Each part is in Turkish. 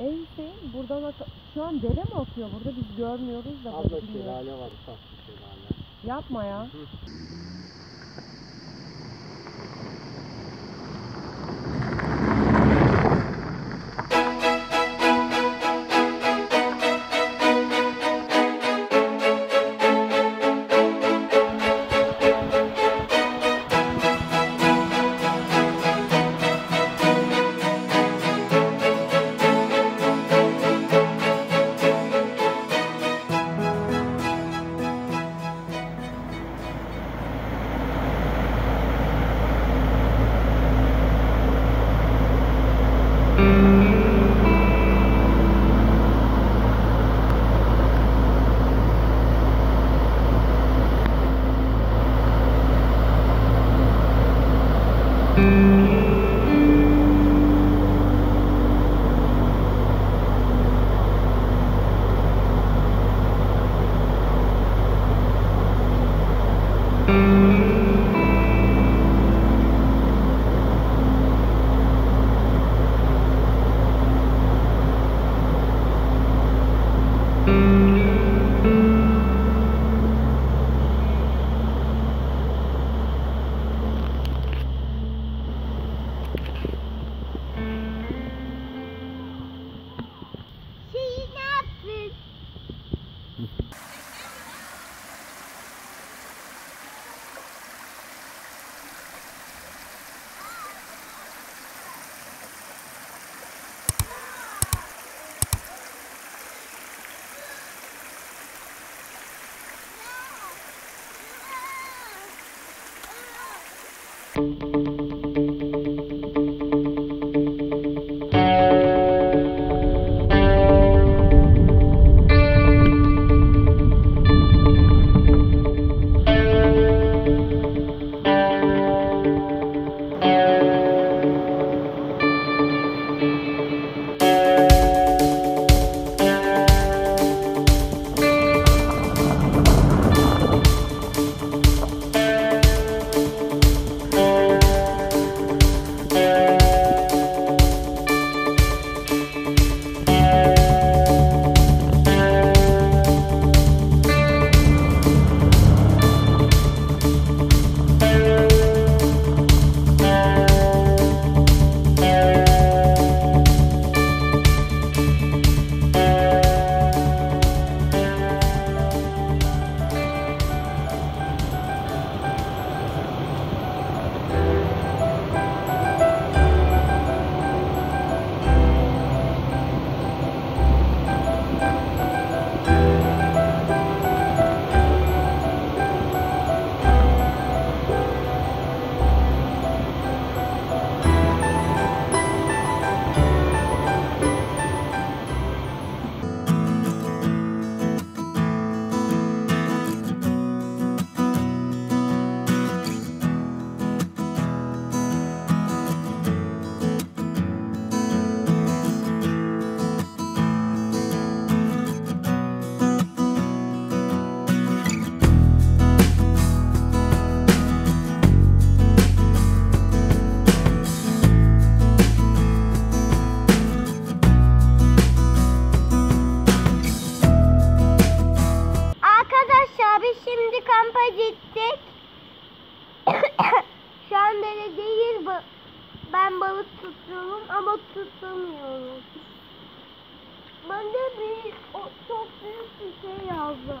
En sevim buradan şu an dere mi akıyor burada? Biz görmüyoruz da. Abla şelale var, tatlı şelale. Yapma ya. Hı. Ben balık tutuyorum ama tutamıyorum. Bana bir çok büyük bir şey yazdı.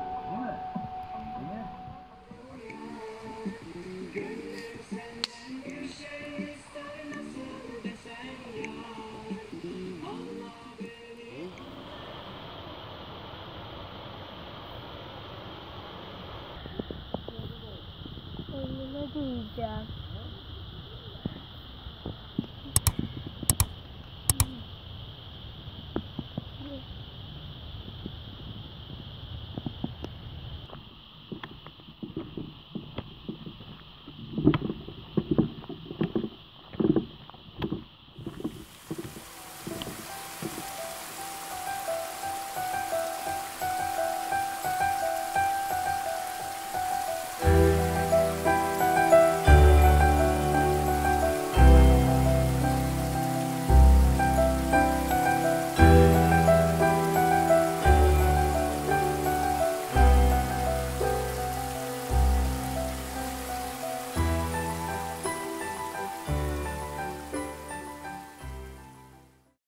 Değil mi? Değil mi? duyacağım.